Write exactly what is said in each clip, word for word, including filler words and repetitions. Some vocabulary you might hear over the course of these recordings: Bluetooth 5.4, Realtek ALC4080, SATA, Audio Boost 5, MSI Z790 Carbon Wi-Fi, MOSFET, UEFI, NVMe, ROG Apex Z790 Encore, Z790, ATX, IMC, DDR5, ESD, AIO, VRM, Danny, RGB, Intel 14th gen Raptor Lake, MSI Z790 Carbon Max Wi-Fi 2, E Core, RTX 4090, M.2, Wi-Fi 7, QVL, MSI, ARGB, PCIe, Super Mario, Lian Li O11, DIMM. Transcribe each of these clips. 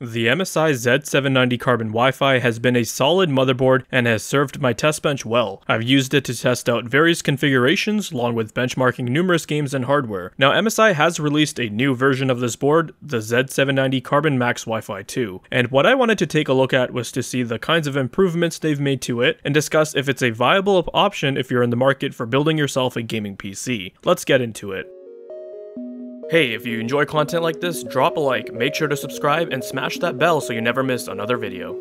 The M S I Z seven ninety Carbon Wi-Fi has been a solid motherboard and has served my testbench well. I've used it to test out various configurations along with benchmarking numerous games and hardware. Now M S I has released a new version of this board, the Z seven ninety Carbon Max Wi-Fi two, and what I wanted to take a look at was to see the kinds of improvements they've made to it and discuss if it's a viable option if you're in the market for building yourself a gaming P C. Let's get into it. Hey, if you enjoy content like this, drop a like, make sure to subscribe, and smash that bell so you never miss another video.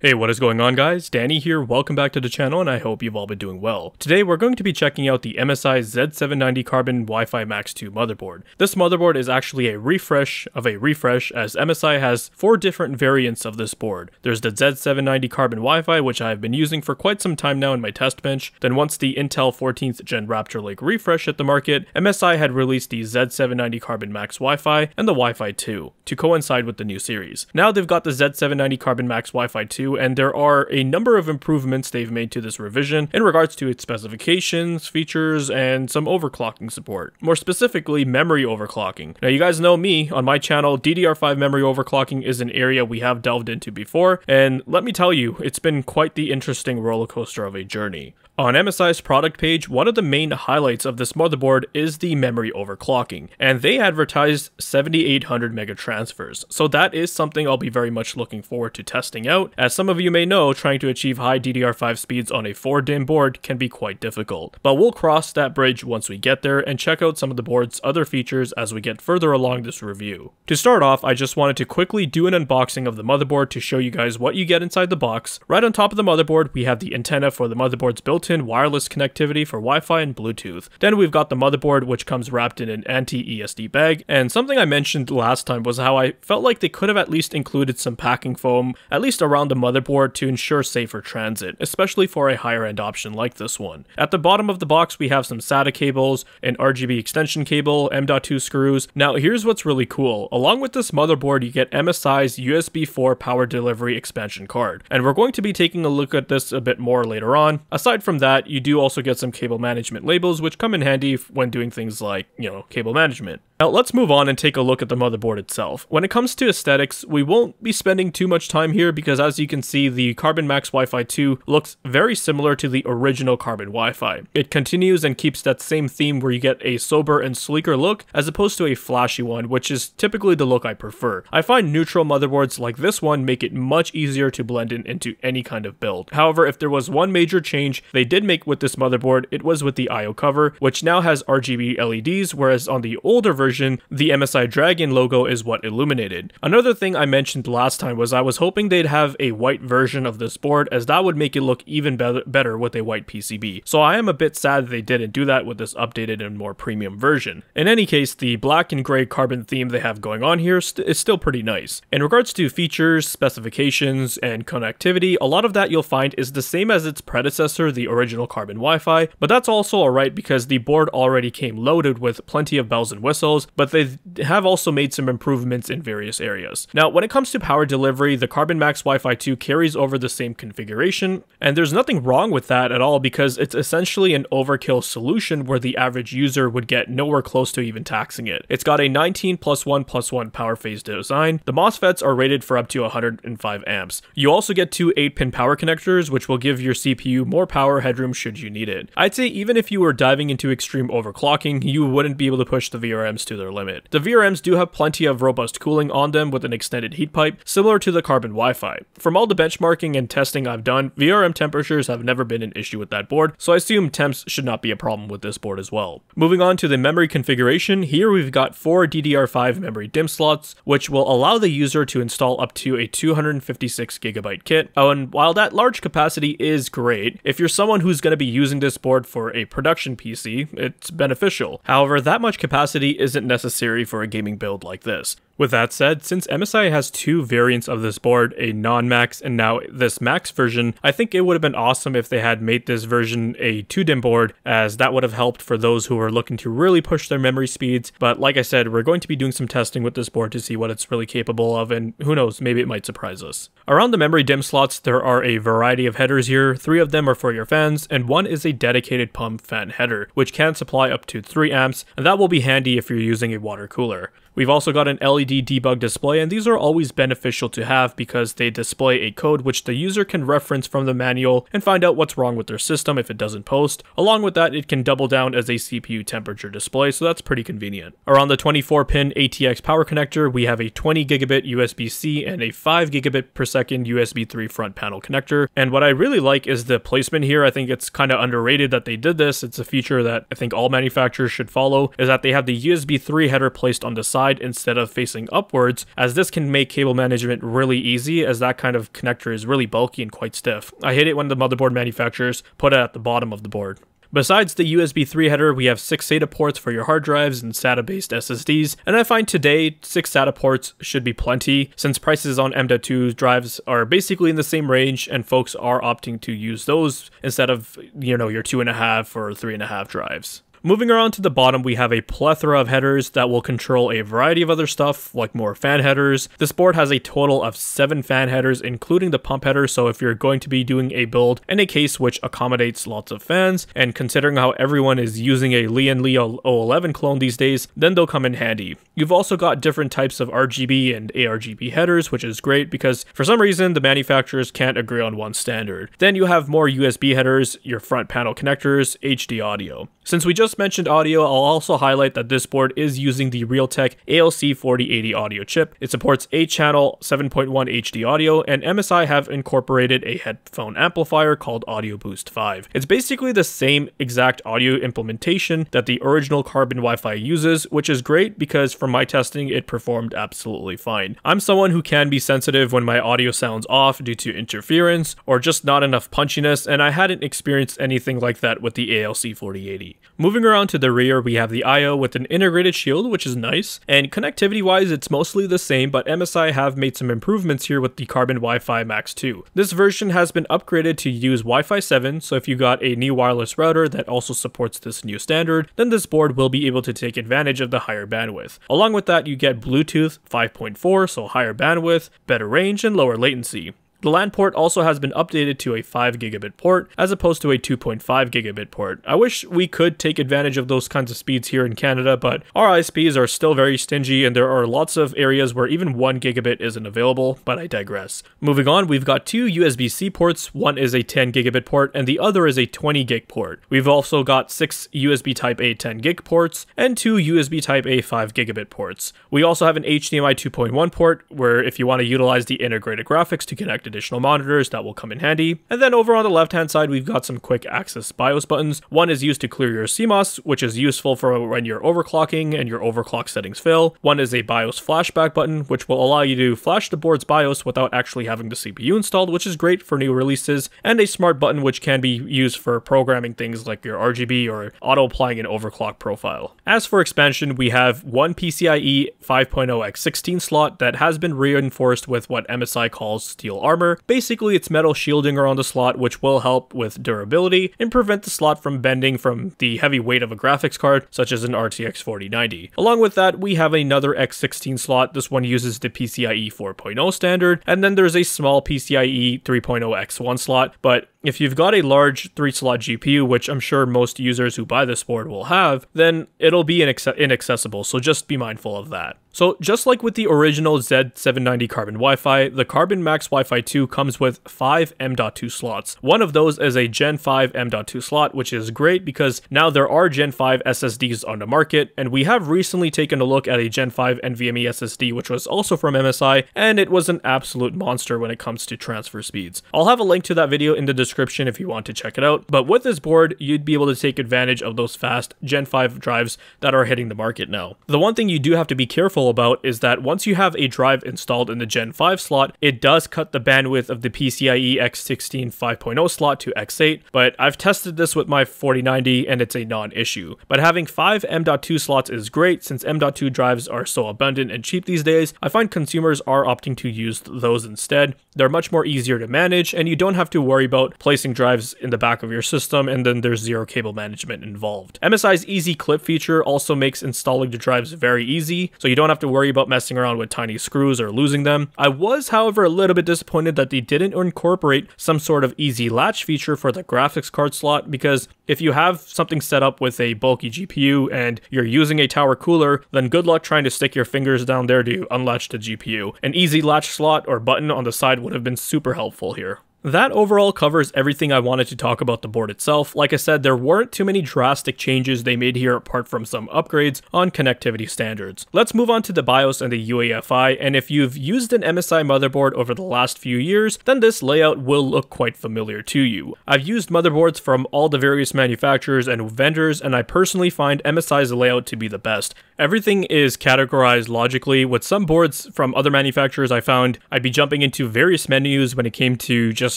Hey, what is going on guys? Danny here, welcome back to the channel and I hope you've all been doing well. Today we're going to be checking out the M S I Z seven ninety Carbon Wi-Fi Max two motherboard. This motherboard is actually a refresh of a refresh, as M S I has four different variants of this board. There's the Z seven ninety Carbon Wi-Fi, which I've been using for quite some time now in my test bench. Then once the Intel fourteenth gen Raptor Lake refresh hit the market, M S I had released the Z seven ninety Carbon Max Wi-Fi and the Wi-Fi two to coincide with the new series. Now they've got the Z seven ninety Carbon Max Wi-Fi two, and there are a number of improvements they've made to this revision in regards to its specifications, features, and some overclocking support. More specifically, memory overclocking. Now you guys know me, on my channel, D D R five memory overclocking is an area we have delved into before, and let me tell you, it's been quite the interesting roller coaster of a journey. On M S I's product page, one of the main highlights of this motherboard is the memory overclocking, and they advertised seventy-eight hundred mega transfers, so that is something I'll be very much looking forward to testing out, as some of you may know, trying to achieve high D D R five speeds on a four DIMM board can be quite difficult, but we'll cross that bridge once we get there and check out some of the board's other features as we get further along this review. To start off, I just wanted to quickly do an unboxing of the motherboard to show you guys what you get inside the box. Right on top of the motherboard, we have the antenna for the motherboard's built in wireless connectivity for Wi-Fi and Bluetooth. Then we've got the motherboard, which comes wrapped in an anti-E S D bag, and something I mentioned last time was how I felt like they could have at least included some packing foam, at least around the motherboard, to ensure safer transit, especially for a higher end option like this one. At the bottom of the box we have some SATA cables, an R G B extension cable, M dot two screws. Now here's what's really cool, along with this motherboard you get M S I's U S B four power delivery expansion card, and we're going to be taking a look at this a bit more later on. Aside from that, you do also get some cable management labels, which come in handy when doing things like, you know, cable management. Now let's move on and take a look at the motherboard itself. When it comes to aesthetics, we won't be spending too much time here because as you can see, the Carbon Max Wi-Fi two looks very similar to the original Carbon Wi-Fi. It continues and keeps that same theme where you get a sober and sleeker look as opposed to a flashy one, which is typically the look I prefer. I find neutral motherboards like this one make it much easier to blend in into any kind of build. However, if there was one major change they did make with this motherboard, it was with the I O cover, which now has R G B L E Ds, whereas on the older version Version, the M S I Dragon logo is what illuminated. Another thing I mentioned last time was I was hoping they'd have a white version of this board, as that would make it look even be better with a white P C B. So I am a bit sad they didn't do that with this updated and more premium version. In any case, the black and gray carbon theme they have going on here st is still pretty nice. In regards to features, specifications, and connectivity, a lot of that you'll find is the same as its predecessor, the original Carbon Wi-Fi, but that's also alright because the board already came loaded with plenty of bells and whistles, but they have also made some improvements in various areas. Now, when it comes to power delivery, the Carbon Max Wi-Fi two carries over the same configuration, and there's nothing wrong with that at all because it's essentially an overkill solution where the average user would get nowhere close to even taxing it. It's got a nineteen plus one plus one power phase design. The MOSFETs are rated for up to one hundred five amps. You also get two eight pin power connectors, which will give your C P U more power headroom should you need it. I'd say even if you were diving into extreme overclocking, you wouldn't be able to push the V R Ms to their limit. The V R Ms do have plenty of robust cooling on them with an extended heat pipe, similar to the Carbon Wi-Fi. From all the benchmarking and testing I've done, V R M temperatures have never been an issue with that board, so I assume temps should not be a problem with this board as well. Moving on to the memory configuration, here we've got four D D R five memory DIMM slots, which will allow the user to install up to a two hundred fifty-six gigabyte kit. Oh, and while that large capacity is great, if you're someone who's going to be using this board for a production P C, it's beneficial. However, that much capacity is isn't necessary for a gaming build like this. With that said, since M S I has two variants of this board, a non-max and now this max version, I think it would have been awesome if they had made this version a two DIMM board, as that would have helped for those who are looking to really push their memory speeds. But like I said, we're going to be doing some testing with this board to see what it's really capable of, and who knows, maybe it might surprise us. Around the memory DIMM slots, there are a variety of headers here. Three of them are for your fans, and one is a dedicated pump fan header, which can supply up to three amps, and that will be handy if you're using a water cooler. We've also got an L E D debug display, and these are always beneficial to have because they display a code which the user can reference from the manual and find out what's wrong with their system if it doesn't post. Along with that, it can double down as a C P U temperature display, so that's pretty convenient. Around the twenty-four pin A T X power connector, we have a twenty gigabit U S B C and a five gigabit per second U S B three front panel connector. And what I really like is the placement here. I think it's kind of underrated that they did this. It's a feature that I think all manufacturers should follow, is that they have the U S B three header placed on the side instead of facing upwards, as this can make cable management really easy, as that kind of connector is really bulky and quite stiff. I hate it when the motherboard manufacturers put it at the bottom of the board. Besides the U S B three header, we have six SATA ports for your hard drives and SATA-based S S Ds, and I find today six SATA ports should be plenty, since prices on M dot two drives are basically in the same range, and folks are opting to use those instead of, you know, your two and a half or three and a half drives. Moving around to the bottom, we have a plethora of headers that will control a variety of other stuff, like more fan headers. This board has a total of seven fan headers, including the pump header, so if you're going to be doing a build in a case which accommodates lots of fans, and considering how everyone is using a Lian Li O eleven clone these days, then they'll come in handy. You've also got different types of R G B and A R G B headers, which is great because for some reason the manufacturers can't agree on one standard. Then you have more U S B headers, your front panel connectors, H D audio. Since we just mentioned audio, I'll also highlight that this board is using the Realtek A L C forty eighty audio chip. It supports eight channel, seven point one H D audio, and M S I have incorporated a headphone amplifier called Audio Boost five. It's basically the same exact audio implementation that the original Carbon Wi-Fi uses, which is great because for my testing, it performed absolutely fine. I'm someone who can be sensitive when my audio sounds off due to interference or just not enough punchiness, and I hadn't experienced anything like that with the A L C forty eighty. Moving around to the rear, we have the I O with an integrated shield, which is nice, and connectivity wise it's mostly the same, but M S I have made some improvements here with the Carbon Wi-Fi Max two. This version has been upgraded to use Wi-Fi seven, so if you got a new wireless router that also supports this new standard, then this board will be able to take advantage of the higher bandwidth. Along with that, you get Bluetooth five point four, so higher bandwidth, better range, and lower latency. The LAN port also has been updated to a five gigabit port as opposed to a two point five gigabit port. I wish we could take advantage of those kinds of speeds here in Canada, but our I S Ps are still very stingy and there are lots of areas where even one gigabit isn't available, but I digress. Moving on, we've got two U S B C ports. One is a ten gigabit port and the other is a twenty gig port. We've also got six U S B Type-A ten gig ports and two U S B Type-A five gigabit ports. We also have an H D M I two point one port where if you want to utilize the integrated graphics to connect it additional monitors, that will come in handy. And then over on the left hand side, we've got some quick access BIOS buttons. One is used to clear your C MOS, which is useful for when you're overclocking and your overclock settings fail. One is a BIOS flashback button, which will allow you to flash the board's BIOS without actually having the C P U installed, which is great for new releases, and a smart button which can be used for programming things like your R G B or auto applying an overclock profile. As for expansion, we have one PCIe five point oh by sixteen slot that has been reinforced with what M S I calls Steel Armor. Basically, it's metal shielding around the slot, which will help with durability and prevent the slot from bending from the heavy weight of a graphics card, such as an R T X forty ninety. Along with that, we have another by sixteen slot. This one uses the PCIe four point oh standard, and then there's a small PCIe three point oh by one slot, but if you've got a large three slot G P U, which I'm sure most users who buy this board will have, then it'll be inaccess- inaccessible, so just be mindful of that. So just like with the original Z seven ninety Carbon Wi-Fi, the Carbon Max Wi-Fi two comes with five M dot two slots. One of those is a Gen five M dot two slot, which is great because now there are Gen five S S Ds on the market, and we have recently taken a look at a Gen five NVMe S S D, which was also from M S I, and it was an absolute monster when it comes to transfer speeds. I'll have a link to that video in the description description if you want to check it out, but with this board you'd be able to take advantage of those fast Gen five drives that are hitting the market now. The one thing you do have to be careful about is that once you have a drive installed in the Gen five slot, it does cut the bandwidth of the PCIe by sixteen five point oh slot to by eight, but I've tested this with my forty ninety and it's a non-issue. But having five M dot two slots is great since M dot two drives are so abundant and cheap these days. I find consumers are opting to use those instead. They're much more easier to manage and you don't have to worry about placing drives in the back of your system, and then there's zero cable management involved. M S I's easy clip feature also makes installing the drives very easy, so you don't have to worry about messing around with tiny screws or losing them. I was, however, a little bit disappointed that they didn't incorporate some sort of easy latch feature for the graphics card slot, because if you have something set up with a bulky G P U and you're using a tower cooler, then good luck trying to stick your fingers down there to unlatch the G P U. An easy latch slot or button on the side would have been super helpful here. That overall covers everything I wanted to talk about the board itself. Like I said, there weren't too many drastic changes they made here apart from some upgrades on connectivity standards. Let's move on to the BIOS and the U E F I, and if you've used an M S I motherboard over the last few years, then this layout will look quite familiar to you. I've used motherboards from all the various manufacturers and vendors, and I personally find M S I's layout to be the best. Everything is categorized logically. With some boards from other manufacturers, I found I'd be jumping into various menus when it came to just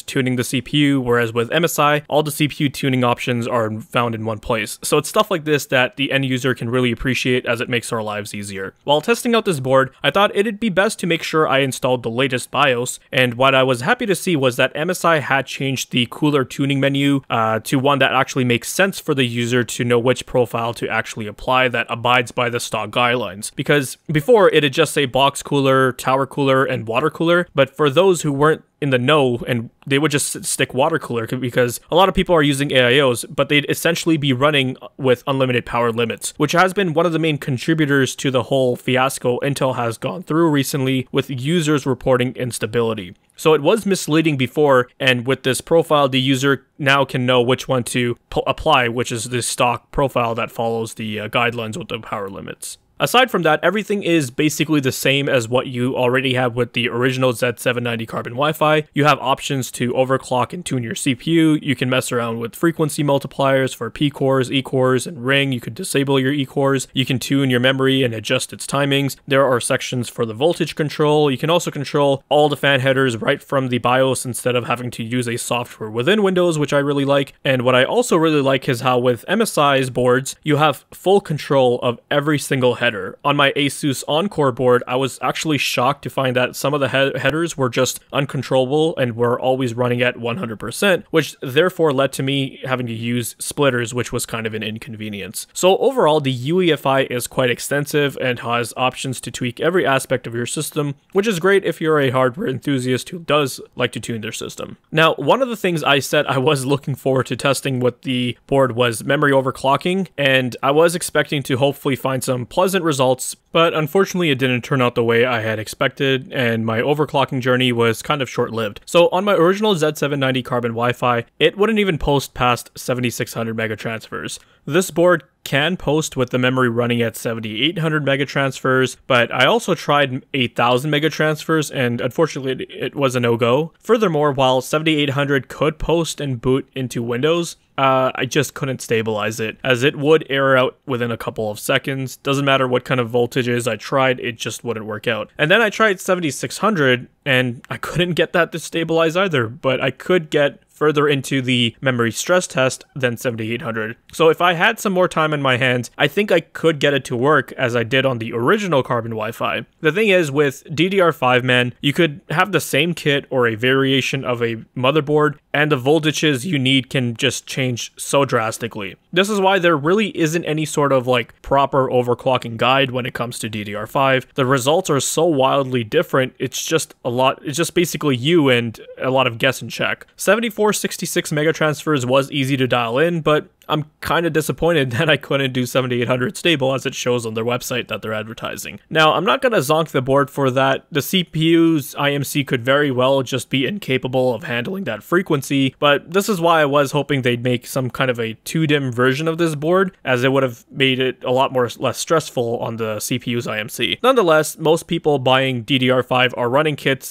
tuning the C P U, whereas with M S I, all the C P U tuning options are found in one place. So it's stuff like this that the end user can really appreciate, as it makes our lives easier. While testing out this board, I thought it'd be best to make sure I installed the latest BIOS, and what I was happy to see was that M S I had changed the cooler tuning menu uh, to one that actually makes sense for the user to know which profile to actually apply, that abides by the stock guidelines. Because before, it'd just say box cooler, tower cooler, and water cooler, but for those who weren't in the know, and they would just stick water cooler, because a lot of people are using A I Os, but they'd essentially be running with unlimited power limits, which has been one of the main contributors to the whole fiasco Intel has gone through recently with users reporting instability. So it was misleading before, and with this profile, the user now can know which one to apply, which is the stock profile that follows the uh, guidelines with the power limits. Aside from that, everything is basically the same as what you already have with the original Z seven ninety Carbon Wi-Fi. You have options to overclock and tune your C P U, you can mess around with frequency multipliers for P cores, E cores, and ring, you could disable your E cores, you can tune your memory and adjust its timings, there are sections for the voltage control, you can also control all the fan headers right from the BIOS instead of having to use a software within Windows, which I really like. And what I also really like is how with M S I's boards, you have full control of every single header. On my Asus Encore board, I was actually shocked to find that some of the he headers were just uncontrollable and were always running at one hundred percent, which therefore led to me having to use splitters, which was kind of an inconvenience. So overall, the U E F I is quite extensive and has options to tweak every aspect of your system, which is great if you're a hardware enthusiast who does like to tune their system. Now, one of the things I said I was looking forward to testing with the board was memory overclocking, and I was expecting to hopefully find some pleasant results, but unfortunately it didn't turn out the way I had expected, and my overclocking journey was kind of short-lived. So on my original Z seven ninety Carbon Wi-Fi, it wouldn't even post past seventy-six hundred megatransfers. This board can post with the memory running at seventy-eight hundred megatransfers, but I also tried eight thousand megatransfers, and unfortunately it was a no-go. Furthermore, while seventy-eight hundred could post and boot into Windows, Uh, I just couldn't stabilize it, as it would error out within a couple of seconds. Doesn't matter what kind of voltages I tried, it just wouldn't work out. And then I tried seventy-six hundred, and I couldn't get that to stabilize either, but I could get further into the memory stress test than seventy-eight hundred. So if I had some more time in my hands, I think I could get it to work as I did on the original Carbon Wi-Fi. The thing is, with D D R five, man, you could have the same kit or a variation of a motherboard, and the voltages you need can just change so drastically. This is why there really isn't any sort of like proper overclocking guide when it comes to D D R five. The results are so wildly different, it's just a lot, it's just basically you and a lot of guess and check. seventy-four sixty-six megatransfers was easy to dial in, but I'm kind of disappointed that I couldn't do seventy-eight hundred stable, as it shows on their website that they're advertising. Now, I'm not going to zonk the board for that. The C P U's I M C could very well just be incapable of handling that frequency, but this is why I was hoping they'd make some kind of a two DIMM version of this board, as it would have made it a lot more less stressful on the C P U's I M C. Nonetheless, most people buying D D R five are running kits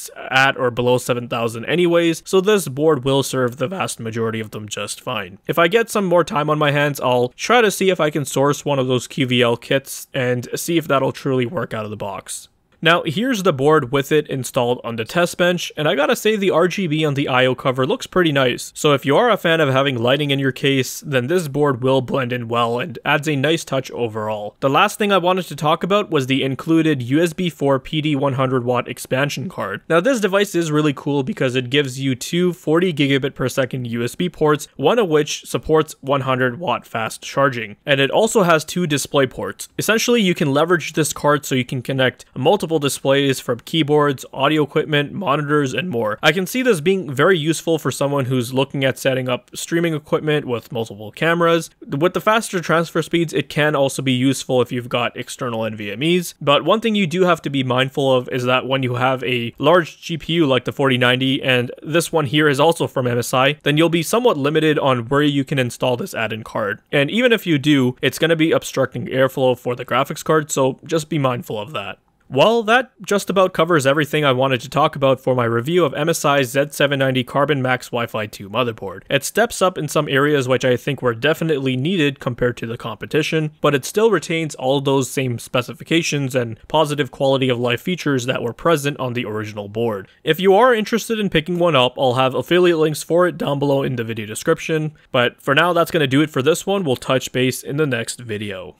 at or below seven thousand anyways, so this board will serve the vast majority of them just fine. If I get some more time on my hands, I'll try to see if I can source one of those Q V L kits and see if that'll truly work out of the box. Now here's the board with it installed on the test bench, and I gotta say the R G B on the I O cover looks pretty nice, so if you are a fan of having lighting in your case, then this board will blend in well and adds a nice touch overall. The last thing I wanted to talk about was the included U S B four P D one hundred watt expansion card. Now this device is really cool because it gives you two forty gigabit per second U S B ports, one of which supports one hundred watt fast charging, and it also has two display ports. Essentially you can leverage this card so you can connect multiple displays from keyboards, audio equipment, monitors, and more. I can see this being very useful for someone who's looking at setting up streaming equipment with multiple cameras. With the faster transfer speeds, it can also be useful if you've got external N V M Es, but one thing you do have to be mindful of is that when you have a large G P U like the forty ninety, and this one here is also from M S I, then you'll be somewhat limited on where you can install this add-in card. And even if you do, it's going to be obstructing airflow for the graphics card, so just be mindful of that. Well, that just about covers everything I wanted to talk about for my review of M S I's Z seven ninety Carbon Max Wi-Fi two motherboard. It steps up in some areas which I think were definitely needed compared to the competition, but it still retains all those same specifications and positive quality of life features that were present on the original board. If you are interested in picking one up, I'll have affiliate links for it down below in the video description, but for now that's going to do it for this one. We'll touch base in the next video.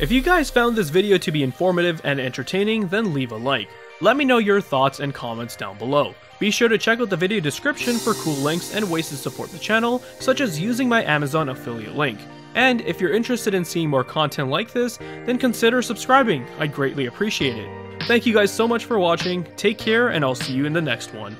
If you guys found this video to be informative and entertaining, then leave a like. Let me know your thoughts and comments down below. Be sure to check out the video description for cool links and ways to support the channel, such as using my Amazon affiliate link. And if you're interested in seeing more content like this, then consider subscribing, I'd greatly appreciate it. Thank you guys so much for watching, take care, and I'll see you in the next one.